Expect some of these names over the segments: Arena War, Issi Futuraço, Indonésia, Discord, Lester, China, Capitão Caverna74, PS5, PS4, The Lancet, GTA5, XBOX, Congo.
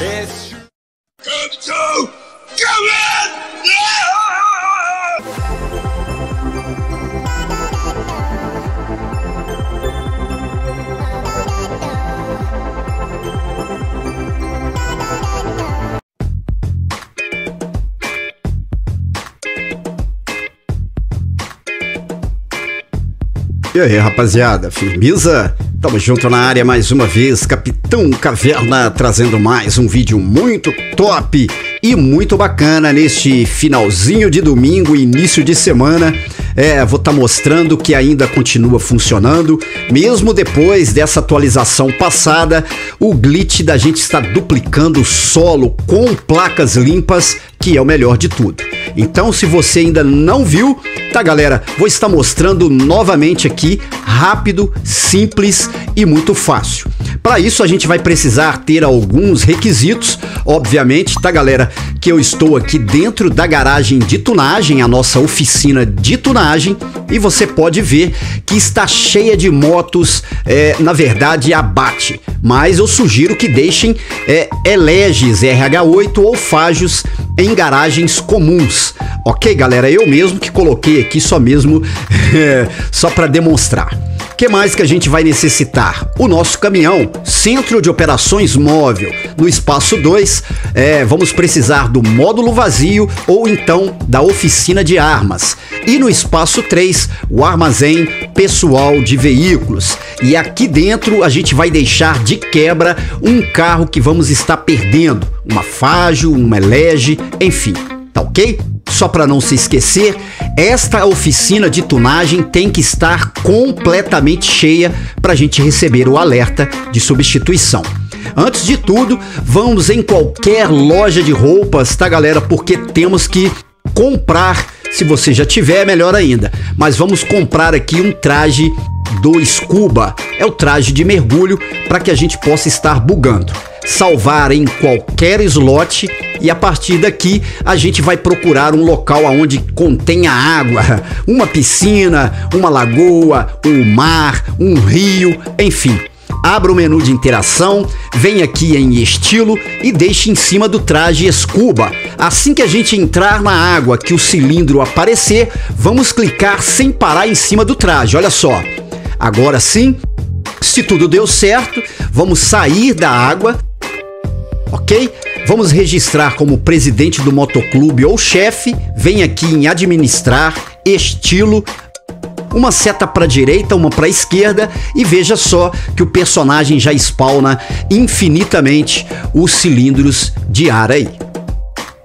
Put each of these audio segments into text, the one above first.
It's true. Capitão Caverna! E aí, rapaziada, firmeza? Tamo junto na área mais uma vez, Capitão Caverna trazendo mais um vídeo muito top e muito bacana neste finalzinho de domingo, início de semana. Vou estar mostrando que ainda continua funcionando, mesmo depois dessa atualização passada. O glitch da gente está duplicando o solo com placas limpas, que é o melhor de tudo. Então, se você ainda não viu, tá, galera? Vou estar mostrando novamente aqui, rápido, simples e muito fácil. Para isso, a gente vai precisar ter alguns requisitos, obviamente, tá, galera? Que eu estou aqui dentro da garagem de tunagem, a nossa oficina de tunagem, e você pode ver que está cheia de motos, na verdade abate, mas eu sugiro que deixem eleges RH8 ou fajos em garagens comuns, ok, galera? Eu mesmo que coloquei aqui só mesmo só para demonstrar. O que mais que a gente vai necessitar? O nosso caminhão, centro de operações móvel. No espaço 2, vamos precisar do módulo vazio ou então da oficina de armas. E no espaço 3, o armazém pessoal de veículos. E aqui dentro a gente vai deixar de quebra um carro que vamos estar perdendo. Uma fajo, uma elege, enfim, tá ok? Só para não se esquecer, esta oficina de tunagem tem que estar completamente cheia para a gente receber o alerta de substituição. Antes de tudo, vamos em qualquer loja de roupas, tá, galera? Porque temos que comprar, se você já tiver, melhor ainda. Mas vamos comprar aqui um traje do Scuba, é o traje de mergulho, para que a gente possa estar bugando. Salvar em qualquer slot e a partir daqui a gente vai procurar um local onde contenha água, uma piscina, uma lagoa, um mar, um rio, enfim. Abra o menu de interação, vem aqui em estilo e deixe em cima do traje Scuba. Assim que a gente entrar na água, que o cilindro aparecer, vamos clicar sem parar em cima do traje, olha só. Agora sim, se tudo deu certo, vamos sair da água, ok? Vamos registrar como presidente do motoclube ou chefe, vem aqui em administrar, estilo, uma seta para a direita, uma para a esquerda, e veja só que o personagem já spawna infinitamente os cilindros de ar aí.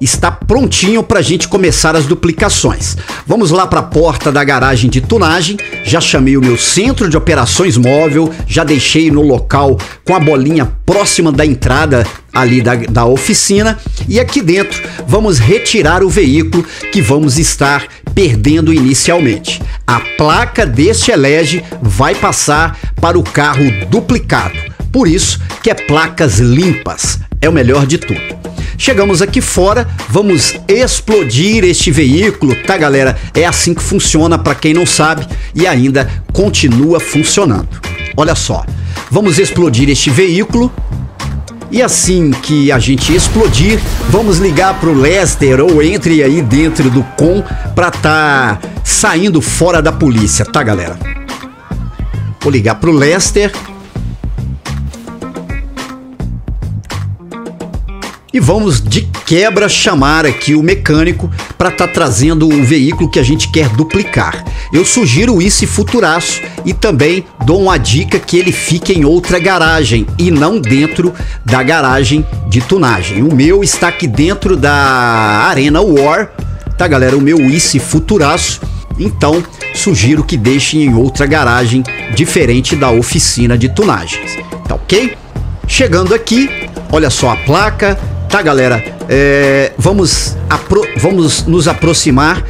Está prontinho para a gente começar as duplicações. Vamos lá para a porta da garagem de tunagem. Já chamei o meu centro de operações móvel, já deixei no local com a bolinha próxima da entrada ali da oficina. E aqui dentro vamos retirar o veículo que vamos estar perdendo inicialmente. A placa deste elege vai passar para o carro duplicado. Por isso que é placas limpas, é o melhor de tudo. Chegamos aqui fora, vamos explodir este veículo, tá, galera? É assim que funciona, para quem não sabe, e ainda continua funcionando. Olha só, vamos explodir este veículo e assim que a gente explodir, vamos ligar para o Lester ou entre aí dentro do com para tá saindo fora da polícia, tá, galera? Vou ligar para o Lester. E vamos de quebra chamar aqui o mecânico para estar trazendo o veículo que a gente quer duplicar. Eu sugiro o Issi Futuraço e também dou uma dica que ele fique em outra garagem e não dentro da garagem de tunagem. O meu está aqui dentro da Arena War, tá, galera? O meu Issi Futuraço. Então, sugiro que deixem em outra garagem diferente da oficina de tunagens, tá ok? Chegando aqui, olha só a placa. Tá, galera, vamos nos aproximar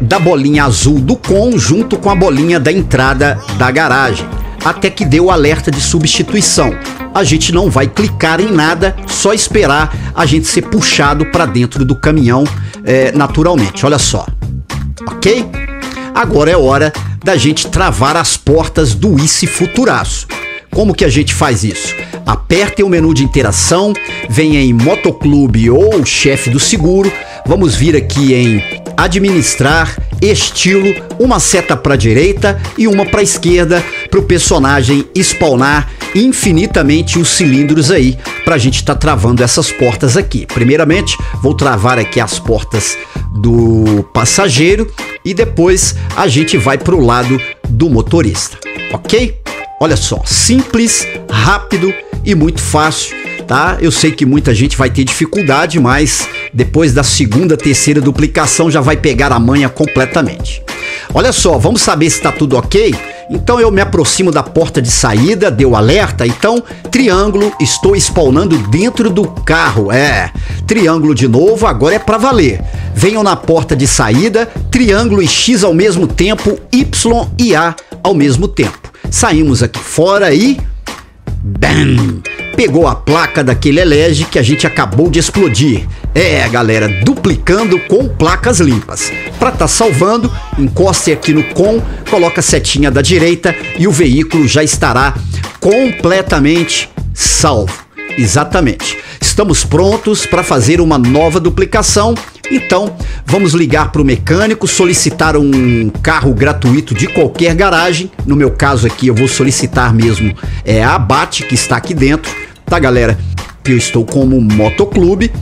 da bolinha azul do com junto com a bolinha da entrada da garagem, até que dê o alerta de substituição. a gente não vai clicar em nada, só esperar a gente ser puxado para dentro do caminhão naturalmente. Olha só, ok? Agora é hora da gente travar as portas do Issi Futuraço. Como que a gente faz isso? Apertem o menu de interação, venha em Motoclube ou Chefe do Seguro, vamos vir aqui em Administrar, Estilo, uma seta para a direita e uma para a esquerda para o personagem spawnar infinitamente os cilindros aí, para a gente estar travando essas portas aqui. Primeiramente, vou travar aqui as portas do passageiro e depois a gente vai para o lado do motorista, ok? Olha só, simples, rápido e muito fácil, tá? Eu sei que muita gente vai ter dificuldade, mas depois da segunda, terceira duplicação já vai pegar a manha completamente. Olha só, vamos saber se está tudo ok? Então eu me aproximo da porta de saída, deu alerta, então triângulo, estou spawnando dentro do carro, triângulo de novo, agora é para valer. Venham na porta de saída, triângulo e X ao mesmo tempo, Y e A ao mesmo tempo. Saímos aqui fora e... bam! Pegou a placa daquele elege que a gente acabou de explodir. Galera, duplicando com placas limpas. Para tá salvando, encoste aqui no com, coloca a setinha da direita e o veículo já estará completamente salvo. Exatamente. Estamos prontos para fazer uma nova duplicação. Então, vamos ligar para o mecânico, solicitar um carro gratuito de qualquer garagem. No meu caso aqui, eu vou solicitar mesmo a Abate, que está aqui dentro. Tá, galera? Eu estou como motoclube.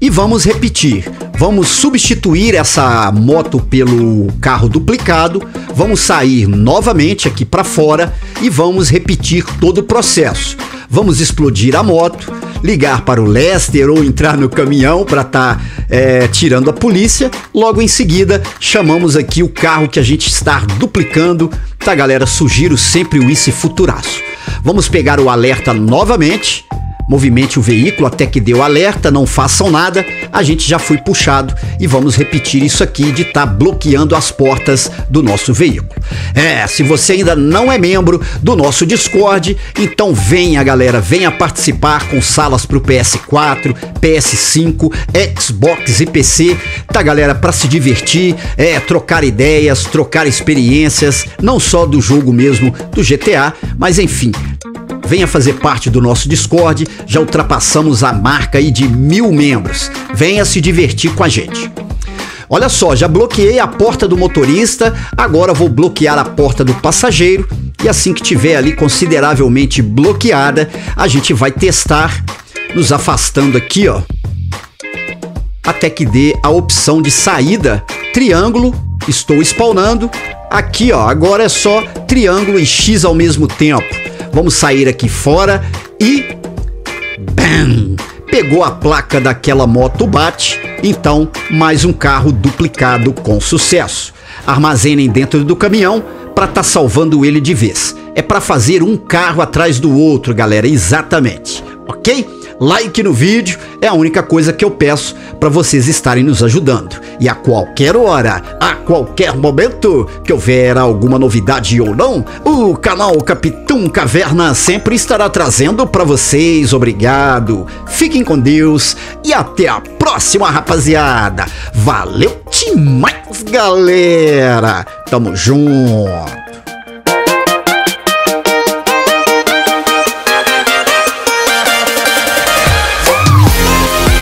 E vamos repetir. Vamos substituir essa moto pelo carro duplicado. Vamos sair novamente aqui para fora e vamos repetir todo o processo. Vamos explodir a moto, ligar para o Lester ou entrar no caminhão para estar tirando a polícia. Logo em seguida, chamamos aqui o carro que a gente está duplicando. Tá, galera? Sugiro sempre o Issi Futuraço. Vamos pegar o alerta novamente. Movimente o veículo até que deu alerta, não façam nada, a gente já foi puxado e vamos repetir isso aqui de estar bloqueando as portas do nosso veículo. Se você ainda não é membro do nosso Discord, então venha, galera, venha participar com salas para o PS4, PS5, Xbox e PC, tá, galera, para se divertir, trocar ideias, trocar experiências, não só do jogo mesmo do GTA, mas enfim... Venha fazer parte do nosso Discord, já ultrapassamos a marca aí de 1000 membros. Venha se divertir com a gente. Olha só, já bloqueei a porta do motorista, agora vou bloquear a porta do passageiro. E assim que tiver ali consideravelmente bloqueada, a gente vai testar, nos afastando aqui, ó. Até que dê a opção de saída, triângulo, estou spawnando. Aqui, ó, agora é só triângulo e X ao mesmo tempo. Vamos sair aqui fora e... bam! Pegou a placa daquela moto bate, então mais um carro duplicado com sucesso. Armazenem dentro do caminhão para estar salvando ele de vez. É para fazer um carro atrás do outro, galera, exatamente, ok? Like no vídeo é a única coisa que eu peço para vocês estarem nos ajudando. E a qualquer hora, a qualquer momento que houver alguma novidade ou não, o canal Capitão Caverna sempre estará trazendo para vocês. Obrigado, fiquem com Deus e até a próxima, rapaziada. Valeu demais, galera. Tamo junto.